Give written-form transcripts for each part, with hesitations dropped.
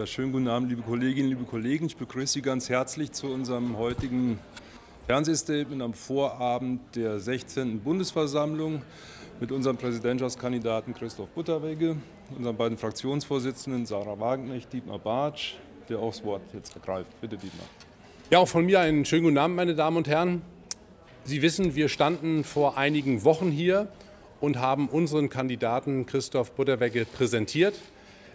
Ja, schönen guten Abend, liebe Kolleginnen, liebe Kollegen. Ich begrüße Sie ganz herzlich zu unserem heutigen Fernsehstatement am Vorabend der 16. Bundesversammlung mit unserem Präsidentschaftskandidaten Christoph Butterwegge, unseren beiden Fraktionsvorsitzenden Sarah Wagenknecht, Dietmar Bartsch, der auch das Wort jetzt ergreift. Bitte, Dietmar. Ja, auch von mir einen schönen guten Abend, meine Damen und Herren. Sie wissen, wir standen vor einigen Wochen hier und haben unseren Kandidaten Christoph Butterwegge präsentiert.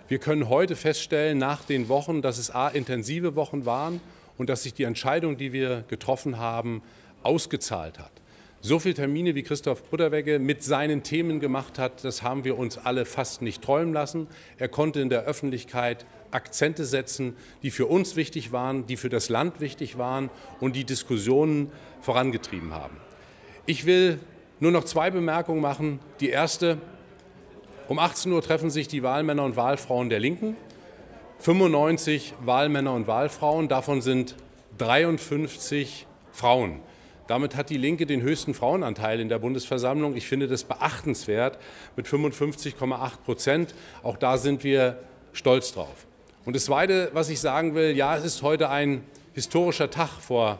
Wir können heute feststellen, nach den Wochen, dass es a. intensive Wochen waren und dass sich die Entscheidung, die wir getroffen haben, ausgezahlt hat. So viele Termine, wie Christoph Butterwegge mit seinen Themen gemacht hat, das haben wir uns alle fast nicht träumen lassen. Er konnte in der Öffentlichkeit Akzente setzen, die für uns wichtig waren, die für das Land wichtig waren und die Diskussionen vorangetrieben haben. Ich will nur noch zwei Bemerkungen machen. Die erste: Um 18 Uhr treffen sich die Wahlmänner und Wahlfrauen der Linken. 95 Wahlmänner und Wahlfrauen, davon sind 53 Frauen. Damit hat die Linke den höchsten Frauenanteil in der Bundesversammlung. Ich finde das beachtenswert mit 55,8%. Auch da sind wir stolz drauf. Und das Zweite, was ich sagen will: Ja, es ist heute ein historischer Tag. Vor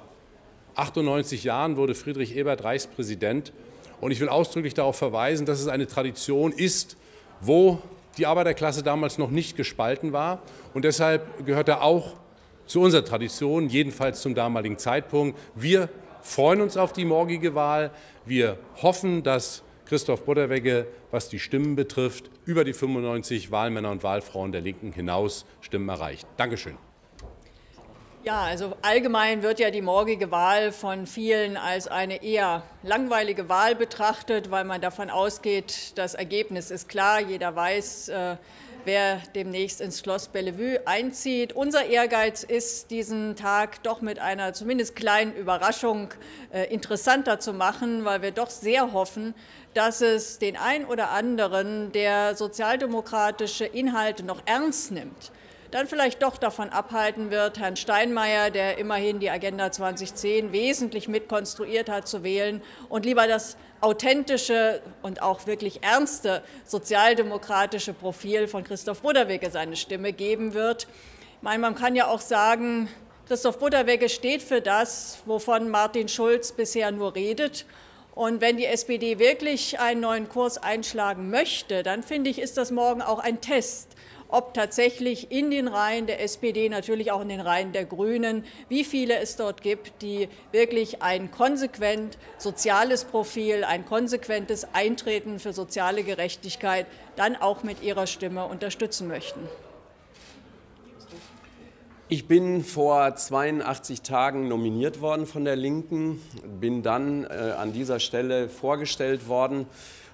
98 Jahren wurde Friedrich Ebert Reichspräsident. Und ich will ausdrücklich darauf verweisen, dass es eine Tradition ist, wo die Arbeiterklasse damals noch nicht gespalten war. Und deshalb gehört er auch zu unserer Tradition, jedenfalls zum damaligen Zeitpunkt. Wir freuen uns auf die morgige Wahl. Wir hoffen, dass Christoph Butterwegge, was die Stimmen betrifft, über die 95 Wahlmänner und Wahlfrauen der Linken hinaus Stimmen erreicht. Dankeschön. Ja, also allgemein wird ja die morgige Wahl von vielen als eine eher langweilige Wahl betrachtet, weil man davon ausgeht, das Ergebnis ist klar, jeder weiß, wer demnächst ins Schloss Bellevue einzieht. Unser Ehrgeiz ist, diesen Tag doch mit einer zumindest kleinen Überraschung interessanter zu machen, weil wir doch sehr hoffen, dass es den ein oder anderen, der sozialdemokratische Inhalte noch ernst nimmt, dann vielleicht doch davon abhalten wird, Herrn Steinmeier, der immerhin die Agenda 2010 wesentlich mitkonstruiert hat, zu wählen und lieber das authentische und auch wirklich ernste sozialdemokratische Profil von Christoph Butterwegge seine Stimme geben wird. Ich meine, man kann ja auch sagen, Christoph Butterwegge steht für das, wovon Martin Schulz bisher nur redet. Und wenn die SPD wirklich einen neuen Kurs einschlagen möchte, dann finde ich, ist das morgen auch ein Test, ob tatsächlich in den Reihen der SPD, natürlich auch in den Reihen der Grünen, wie viele es dort gibt, die wirklich ein konsequent soziales Profil, ein konsequentes Eintreten für soziale Gerechtigkeit dann auch mit ihrer Stimme unterstützen möchten. Ich bin vor 82 Tagen nominiert worden von der Linken, bin dann an dieser Stelle vorgestellt worden.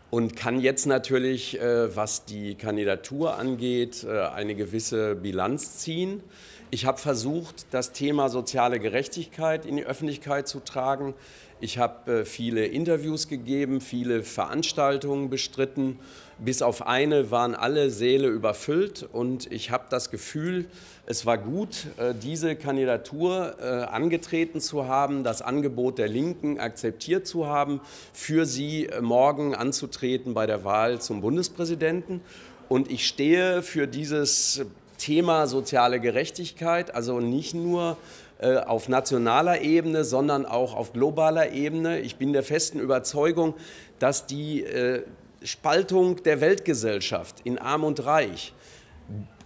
Und kann jetzt natürlich, was die Kandidatur angeht, eine gewisse Bilanz ziehen. Ich habe versucht, das Thema soziale Gerechtigkeit in die Öffentlichkeit zu tragen. Ich habe viele Interviews gegeben, viele Veranstaltungen bestritten. Bis auf eine waren alle Säle überfüllt. Und ich habe das Gefühl, es war gut, diese Kandidatur angetreten zu haben, das Angebot der Linken akzeptiert zu haben, für sie morgen anzutreten bei der Wahl zum Bundespräsidenten. Und ich stehe für dieses Thema soziale Gerechtigkeit, also nicht nur auf nationaler Ebene, sondern auch auf globaler Ebene. Ich bin der festen Überzeugung, dass die Spaltung der Weltgesellschaft in Arm und Reich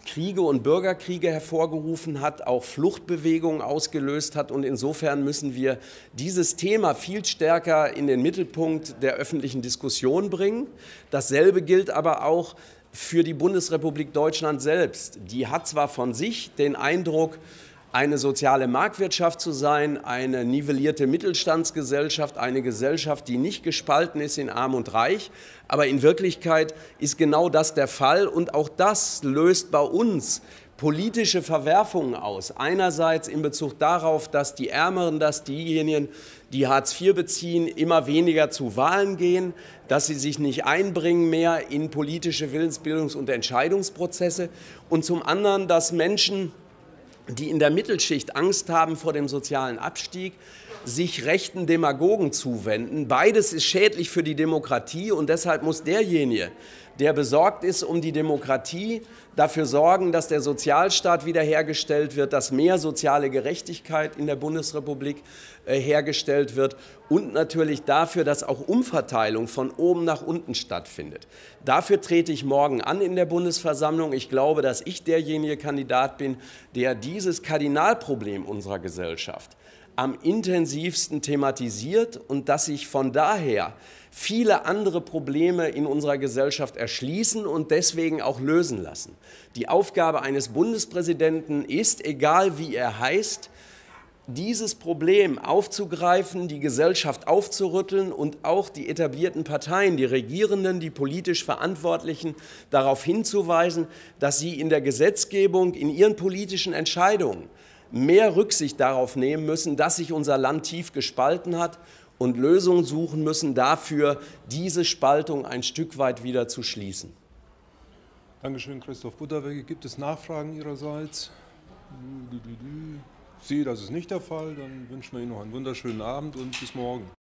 Kriege und Bürgerkriege hervorgerufen hat, auch Fluchtbewegungen ausgelöst hat. Und insofern müssen wir dieses Thema viel stärker in den Mittelpunkt der öffentlichen Diskussion bringen. Dasselbe gilt aber auch für die Bundesrepublik Deutschland selbst. Die hat zwar von sich den Eindruck, eine soziale Marktwirtschaft zu sein, eine nivellierte Mittelstandsgesellschaft, eine Gesellschaft, die nicht gespalten ist in Arm und Reich. Aber in Wirklichkeit ist genau das der Fall. Und auch das löst bei uns politische Verwerfungen aus. Einerseits in Bezug darauf, dass die Ärmeren, dass diejenigen, die Hartz IV beziehen, immer weniger zu Wahlen gehen, dass sie sich nicht einbringen mehr in politische Willensbildungs- und Entscheidungsprozesse. Und zum anderen, dass Menschen, die in der Mittelschicht Angst haben vor dem sozialen Abstieg, sich rechten Demagogen zuwenden. Beides ist schädlich für die Demokratie und deshalb muss derjenige, der besorgt ist um die Demokratie, dafür sorgen, dass der Sozialstaat wiederhergestellt wird, dass mehr soziale Gerechtigkeit in der Bundesrepublik hergestellt wird und natürlich dafür, dass auch Umverteilung von oben nach unten stattfindet. Dafür trete ich morgen an in der Bundesversammlung. Ich glaube, dass ich derjenige Kandidat bin, der dieses Kardinalproblem unserer Gesellschaft am intensivsten thematisiert und dass sich von daher viele andere Probleme in unserer Gesellschaft erschließen und deswegen auch lösen lassen. Die Aufgabe eines Bundespräsidenten ist, egal wie er heißt, dieses Problem aufzugreifen, die Gesellschaft aufzurütteln und auch die etablierten Parteien, die Regierenden, die politisch Verantwortlichen darauf hinzuweisen, dass sie in der Gesetzgebung, in ihren politischen Entscheidungen mehr Rücksicht darauf nehmen müssen, dass sich unser Land tief gespalten hat und Lösungen suchen müssen dafür, diese Spaltung ein Stück weit wieder zu schließen. Dankeschön, Christoph Butterwegge. Gibt es Nachfragen Ihrerseits? Ich sehe, das ist nicht der Fall. Dann wünschen wir Ihnen noch einen wunderschönen Abend und bis morgen.